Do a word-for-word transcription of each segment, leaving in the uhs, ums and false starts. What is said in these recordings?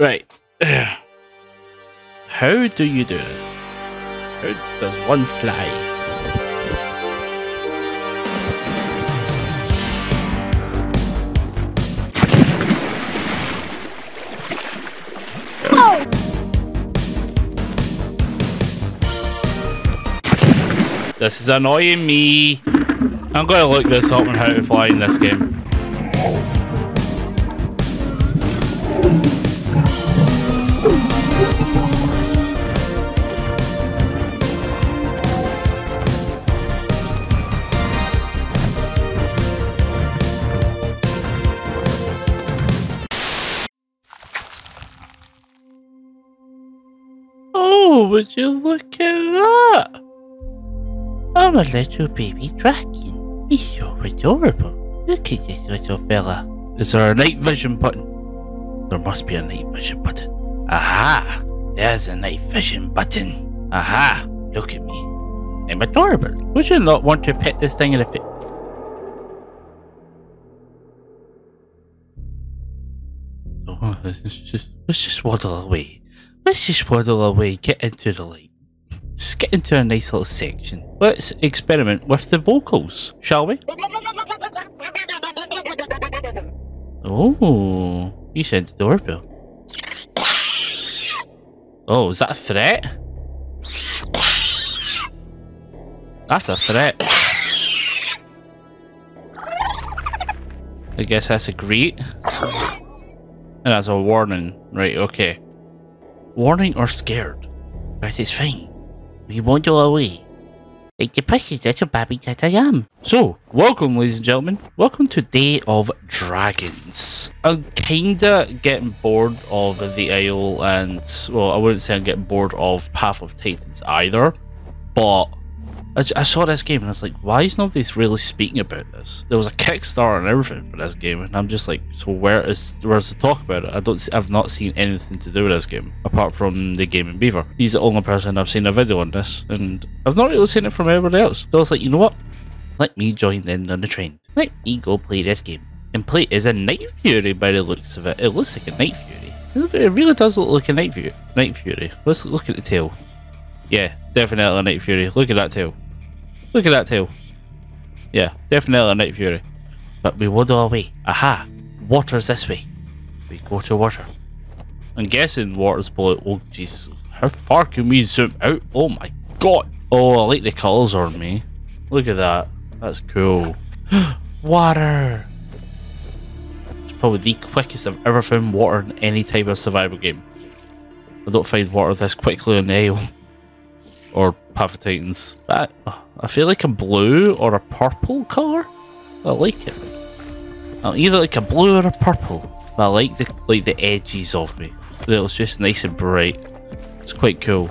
Right. How do you do this? How does one fly? This is annoying me. I'm going to look this up on how to fly in this game. Oh, would you look at that? I'm a little baby dragon. He's so adorable. Look at this little fella. Is there a night vision button? There must be a night vision button. Aha! There's a night vision button. Aha! Look at me. I'm adorable. Would you not want to pet this thing in the face? Oh, let's just, let's just waddle away. Let's just waddle away. Get into the light. Just get into a nice little section. Let's experiment with the vocals, shall we? Oh, you said the doorbell. Oh, is that a threat? That's a threat. I guess that's a greet. And that's a warning. Right, okay. Warning or scared? But it's fine. We wander away. Like the precious little baby that I am. So, welcome ladies and gentlemen. Welcome to Day of Dragons. I'm kinda getting bored of the Isle and, well, I wouldn't say I'm getting bored of Path of Titans either. But, I, I saw this game and I was like, why is nobody really speaking about this? There was a Kickstarter and everything for this game. And I'm just like, so where is, where's the talk about it? I don't, I've not seen anything to do with this game. Apart from the Gaming Beaver. He's the only person I've seen a video on this. And I've not really seen it from everybody else. So I was like, you know what? Let me join in on the trend. Let me go play this game. And play it as a Night Fury by the looks of it. It looks like a Night Fury. It really does look like a Night Fury. Night Fury. Let's look at the tail. Yeah, definitely a Night Fury. Look at that tail. Look at that tail. Yeah, definitely a Night Fury. But we waddle away. Aha! Water's this way. We go to water. I'm guessing water's below. Oh, Jesus. How far can we zoom out? Oh my god. Oh, I like the colours on me. Look at that. That's cool. Water! It's probably the quickest I've ever found water in any type of survival game. I don't find water this quickly on the Isle. Or Path of Titans. I, I feel like a blue or a purple colour. I like it. I'm either like a blue or a purple. But I like the like the edges of me. It was just nice and bright. It's quite cool.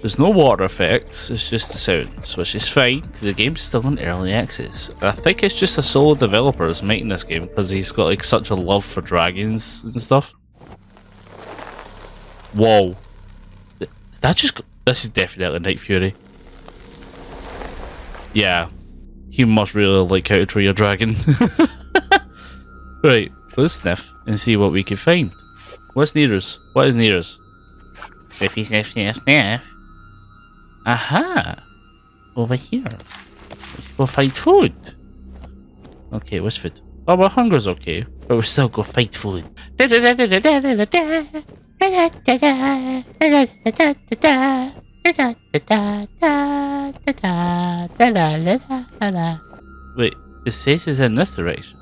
There's no water effects. It's just the sounds, which is fine because the game's still in early access. And I think it's just a solo developer who's making this game because he's got like such a love for dragons and stuff. Whoa! Did that just go? This is definitely Night Fury. Yeah. You must really like how to train your dragon. Right, let's sniff and see what we can find. What's near us? What is near us? Sniffy sniff sniff sniff. Aha! Over here. Let's go find food. Okay, what's food? Oh, my hunger's okay. But we'll still go find food. Wait, it says it's in this direction.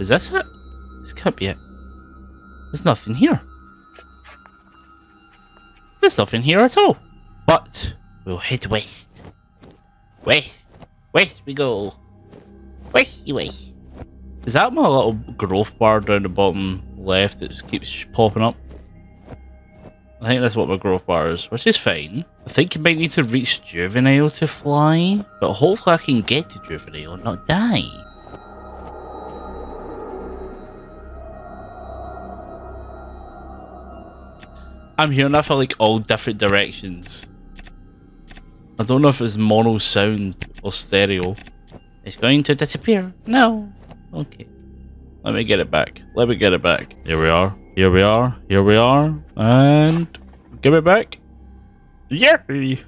Is this it? This can't be it. There's nothing here. There's nothing here at all. But we'll head west. West. West we go. Westy west. Is that my little growth bar down the bottom left that just keeps popping up? I think that's what my growth bar is, which is fine. I think you might need to reach Juvenile to fly, but hopefully I can get to Juvenile and not die. I'm hearing that for like all different directions. I don't know if it's mono sound or stereo. It's going to disappear. No. Okay. Let me get it back. Let me get it back. Here we are. Here we are. Here we are. And give it back. Yay!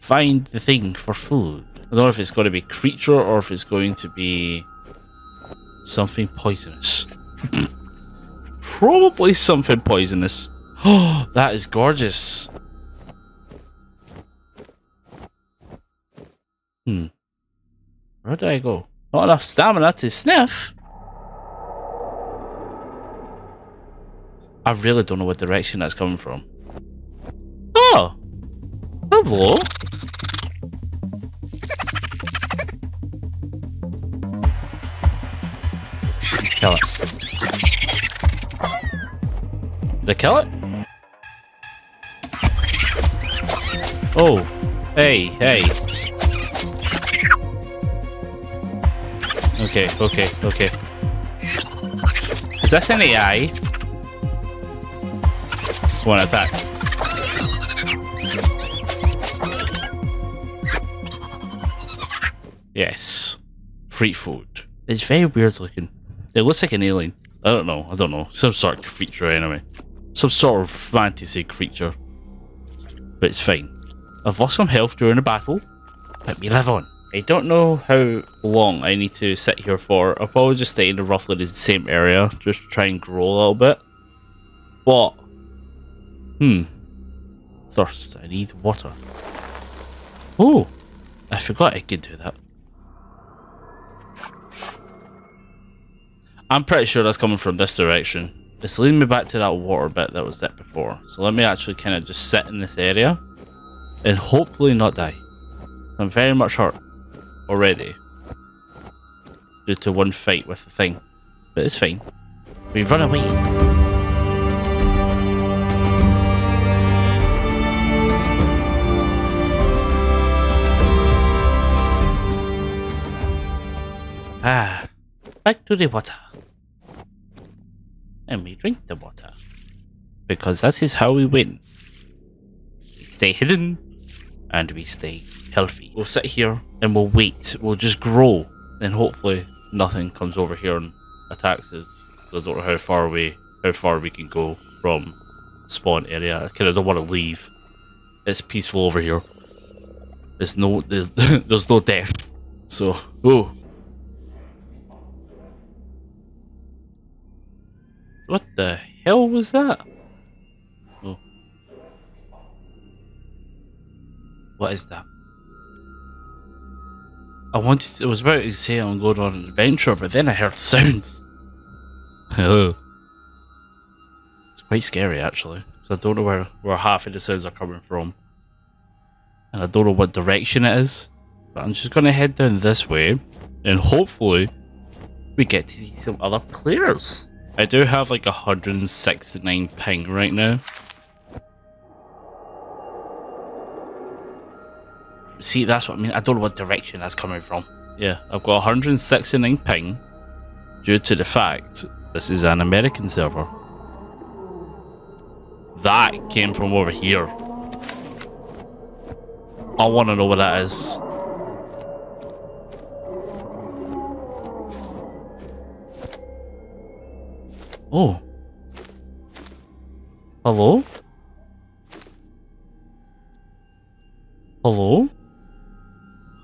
Find the thing for food. I don't know if it's going to be creature or if it's going to be something poisonous. Probably something poisonous. Oh, that is gorgeous. Hmm. Where do I go? Not enough stamina to sniff. I really don't know what direction that's coming from. Oh! Hello! Kill it. Did I kill it? Oh! Hey, hey! Okay, okay, okay. Is this an A I? One attack. Yes. Free food. It's very weird looking. It looks like an alien. I don't know. I don't know. Some sort of creature anyway. Some sort of fantasy creature. But it's fine. I've lost some health during the battle. Let me live on. I don't know how long I need to sit here for. I'll probably just stay in the roughly the same area. Just try and grow a little bit. But... Hmm. Thirst. I need water. Oh! I forgot I could do that. I'm pretty sure that's coming from this direction. It's leading me back to that water bit that was there before. So let me actually kind of just sit in this area. And hopefully not die. I'm very much hurt. Already. Due to one fight with the thing. But it's fine. We run away. Ah, back to the water. And we drink the water. Because that is how we win. We stay hidden. And we stay healthy. We'll sit here and we'll wait. We'll just grow. And hopefully nothing comes over here and attacks us. I don't know how far away, how far we can go from spawn area. I kind of don't want to leave. It's peaceful over here. There's no, there's, there's no death. So, whoa. What the hell was that? Oh. What is that? I wanted to, I was about to say I'm going on an adventure, but then I heard sounds. Hello. It's quite scary actually. So I don't know where, where half of the sounds are coming from. And I don't know what direction it is. But I'm just gonna head down this way and hopefully we get to see some other players. I do have like one hundred sixty-nine ping right now. See, that's what I mean. I don't know what direction that's coming from. Yeah, I've got one hundred sixty-nine ping due to the fact this is an American server. That came from over here. I want to know what that is. Oh. Hello? Hello?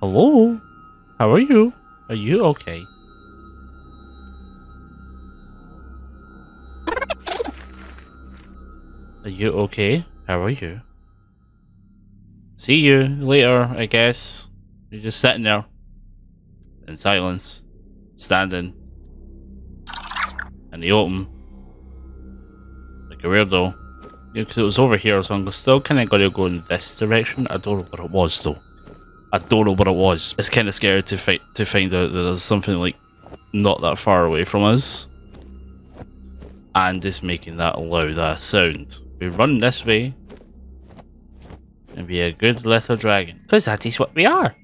Hello? How are you? Are you okay? Are you okay? How are you? See you later, I guess. You're just sitting there. In silence. Standing. In the open. Weird though, because yeah, it was over here, so I'm still kind of gonna go in this direction. I don't know what it was though. I don't know what it was. It's kind of scary to fight to find out that there's something like not that far away from us, and it's making that loud ass sound. We run this way and be a good little dragon, because that is what we are.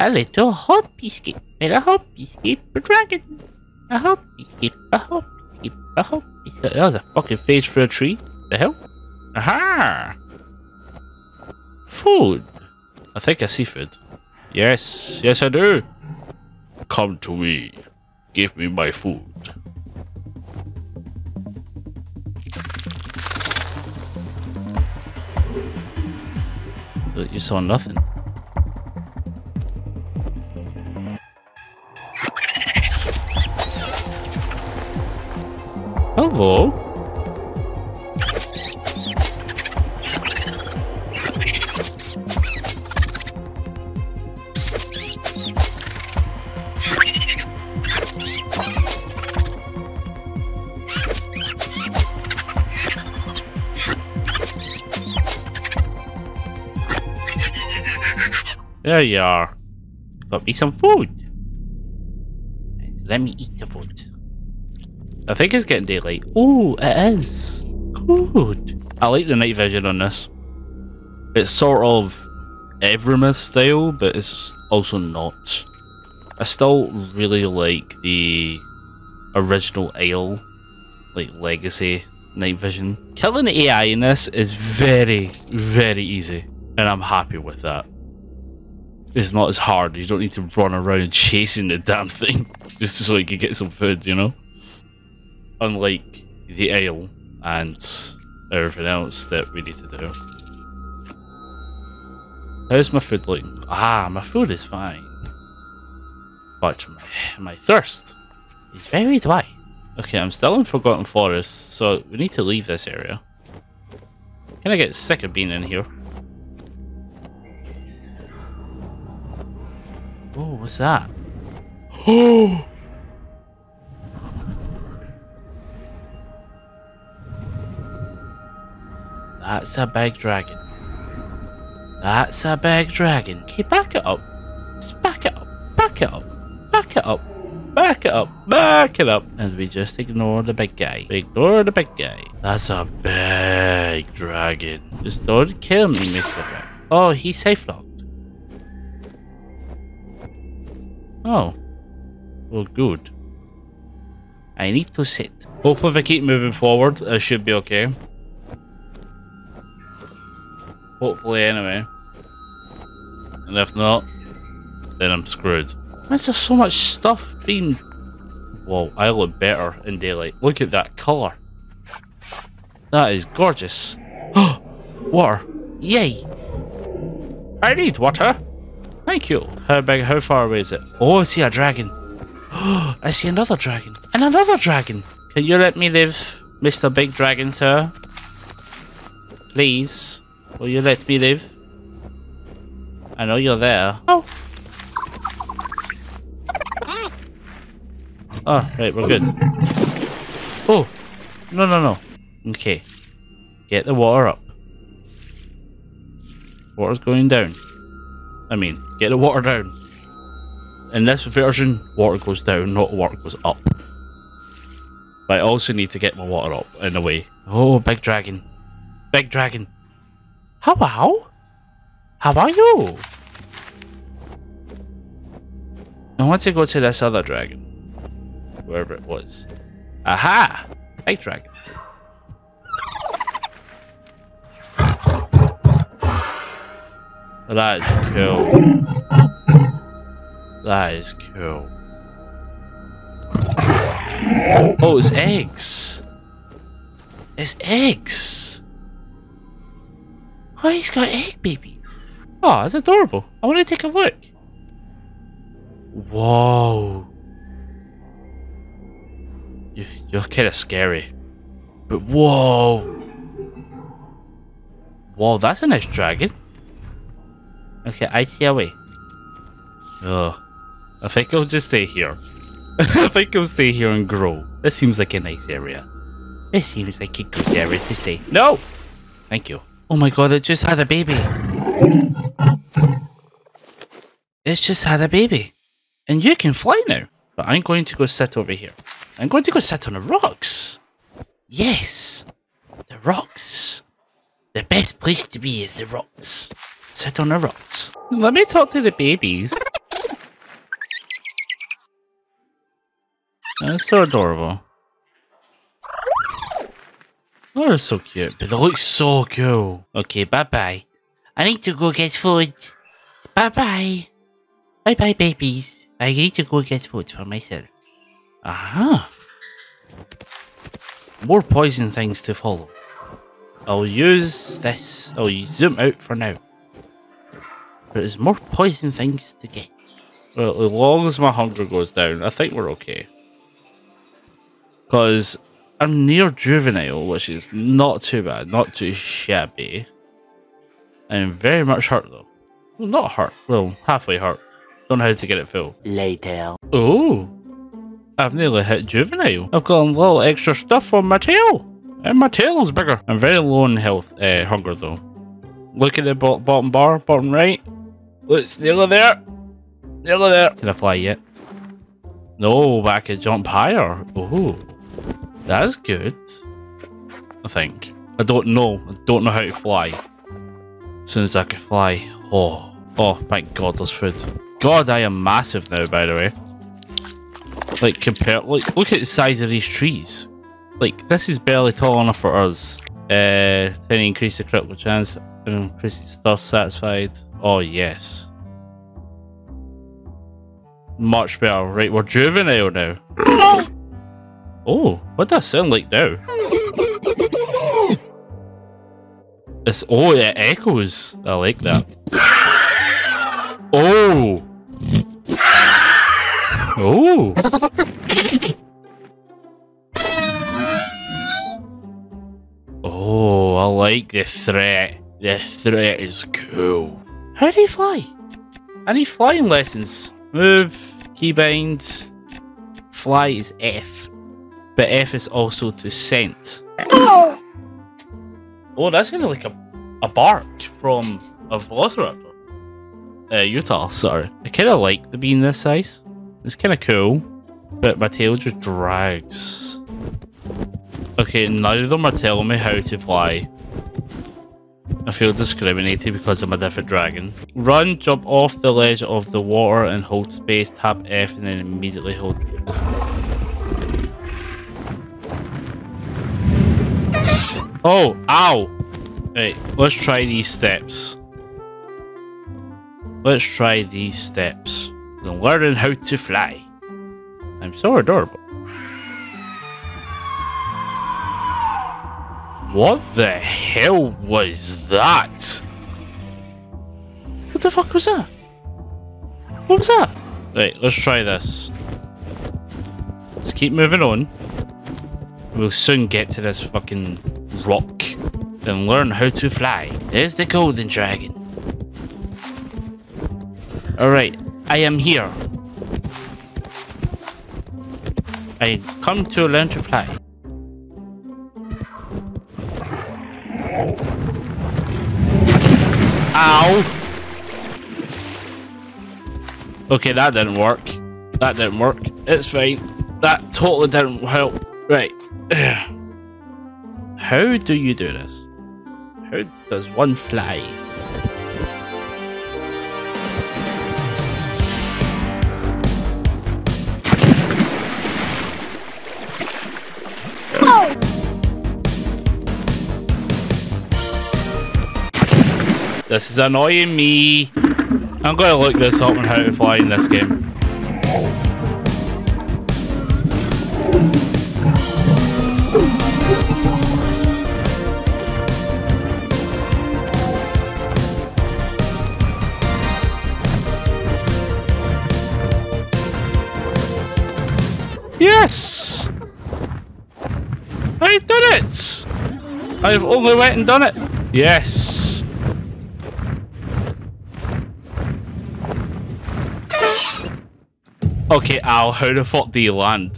A little hot biscuit, and a hot biscuit, a dragon, a hot biscuit, a hot. Oh, that was a fucking phase for a tree. The hell? Aha! Food. I think I see food. Yes, yes I do. Come to me. Give me my food. but you saw nothing. Hello. There you are. Got me some food. And let me eat the food. I think it's getting daylight. Oh, it is. Good. I like the night vision on this. It's sort of Evermist style, but it's also not. I still really like the original Isle, like legacy night vision. Killing the A I in this is very, very easy, and I'm happy with that. It's not as hard. You don't need to run around chasing the damn thing just so you can get some food, you know? Unlike the Isle and everything else that we need to do. How's my food looking? Ah, my food is fine. But my, my thirst is very dry. Okay, I'm still in Forgotten Forest, so we need to leave this area. Can I get sick of being in here? Oh, what's that? Oh! That's a big dragon. That's a big dragon. Okay, back it up. Just back it up. Back it up. Back it up. Back it up. Back it up. And we just ignore the big guy. We ignore the big guy. That's a big dragon. Just don't kill me, Mister Dragon. Oh, he's safe locked. Oh. Well, good. I need to sit. Hopefully, if I keep moving forward, I should be okay. Hopefully, anyway. And if not, then I'm screwed. Why is there so much stuff being... Whoa, I look better in daylight. Look at that colour. That is gorgeous. Water. Yay. I need water. Thank you. How big, how far away is it? Oh, I see a dragon. I see another dragon. And another dragon. Can you let me live, Mister Big Dragon, sir? Please. Will you let me live? I know you're there. Oh. Oh, right, we're good. Oh. No, no, no. Okay. Get the water up. Water's going down. I mean, get the water down. In this version, water goes down, not water goes up. But I also need to get my water up in a way. Oh, big dragon. Big dragon. Hello? How are you? I want to go to this other dragon. Wherever it was. Aha! Big dragon. That is cool. That is cool. Oh, it's eggs. It's eggs. Oh, he's got egg babies. Oh, that's adorable. I want to take a look. Whoa. You, you're kind of scary. But whoa. Whoa, that's a nice dragon. Okay, I see a way. Oh, I think I'll just stay here. I think I'll stay here and grow. This seems like a nice area. This seems like a good area to stay. No! Thank you. Oh my god, it just had a baby. It just had a baby. And you can fly now. But I'm going to go sit over here. I'm going to go sit on the rocks. Yes. The rocks. The best place to be is the rocks. Sit on the rocks. Let me talk to the babies. That's so adorable. Oh, they're so cute, but they look so cool. Okay, bye-bye. I need to go get food. Bye-bye. Bye-bye, babies. I need to go get food for myself. Aha. More poison things to follow. I'll use this. I'll zoom out for now. But there's more poison things to get. Well, as long as my hunger goes down, I think we're okay. Because I'm near juvenile, which is not too bad, not too shabby. I'm very much hurt though. Well, not hurt. Well, halfway hurt. Don't know how to get it full. Later. Oh, I've nearly hit juvenile. I've got a little extra stuff on my tail, and my tail is bigger. I'm very low in health, uh, hunger though. Look at the bo bottom bar, bottom right. It's nearly there. Nearly there. Can I fly yet? No, but I can jump higher. Oh, that's good. I think. I don't know. I don't know how to fly. As soon as I can fly. Oh, oh, thank God there's food. God, I am massive now, by the way. Like, compare, like, look at the size of these trees. Like, this is barely tall enough for us. Uh, tiny increase the critical chance, increases thirst satisfied. Oh, yes. Much better. Right, we're juvenile now. Oh, what does that sound like now? It's, oh, it echoes. I like that. Oh. Oh. Oh, I like the threat. The threat is cool. How do you fly? I need flying lessons. Move, keybind. Fly is F. But F is also to scent. Oh. Oh, that's kind of like a, a bark from a velociraptor. Uh, Utah, sorry. I kind of like the being this size. It's kind of cool. But my tail just drags. Okay, none of them are telling me how to fly. I feel discriminated because I'm a different dragon. Run, jump off the ledge of the water and hold space, tap F, and then immediately hold... Oh, ow! Right, let's try these steps. Let's try these steps. I'm learning how to fly. I'm so adorable. What the hell was that? What the fuck was that? What was that? Right, let's try this. Let's keep moving on. We'll soon get to this fucking rock and learn how to fly. There's the golden dragon. Alright, I am here. I come to learn to fly. Ow! Okay, that didn't work. That didn't work. It's fine. That totally didn't help. Right. How do you do this? How does one fly? This is annoying me. I'm gonna look this up on how to fly in this game. Yes! I did it! I've only went and done it. Yes! Okay, Al, how the fuck do you land?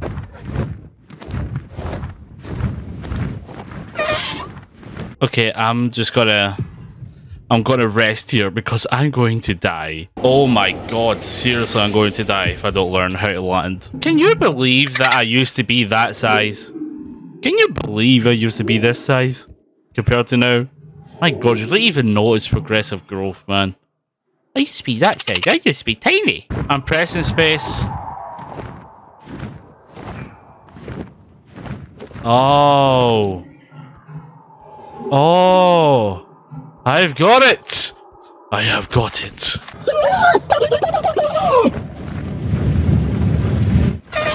Okay, I'm just gonna... I'm gonna rest here because I'm going to die. Oh my god, seriously, I'm going to die if I don't learn how to land. Can you believe that I used to be that size? Can you believe I used to be this size? Compared to now? My god, you don't even notice progressive growth, man. I used to be that size. I used to be tiny. I'm pressing space. Oh. Oh. I've got it. I have got it.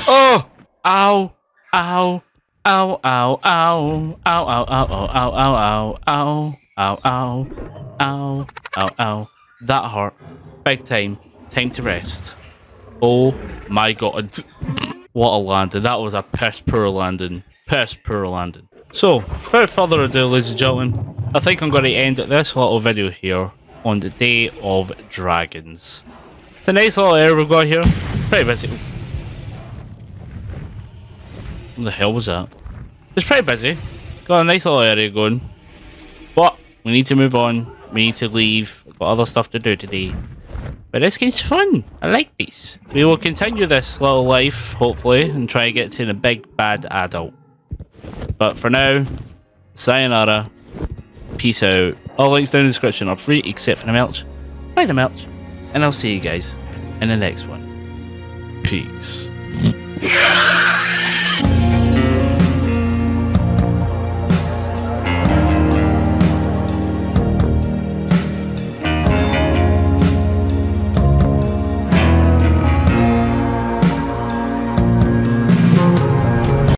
Oh. Ow. Ow. Ow. Ow. Ow. Ow. Ow. Ow. Ow. Ow. Ow. Ow. Ow. Ow. Ow. Ow. That hurt. Big time. Time to rest. Oh my god. What a landing. That was a piss poor landing. Piss poor landing. So, without further ado, ladies and gentlemen, I think I'm going to end this little video here on the Day of Dragons. It's a nice little area we've got here. Pretty busy. What the hell was that? It's pretty busy. Got a nice little area going. But we need to move on. We need to leave. We've got other stuff to do today. But this game's fun. I like these. We will continue this little life, hopefully, and try and get to the big bad adult. But for now, sayonara. Peace out. All links down in the description are free except for the merch. Buy the merch. And I'll see you guys in the next one. Peace.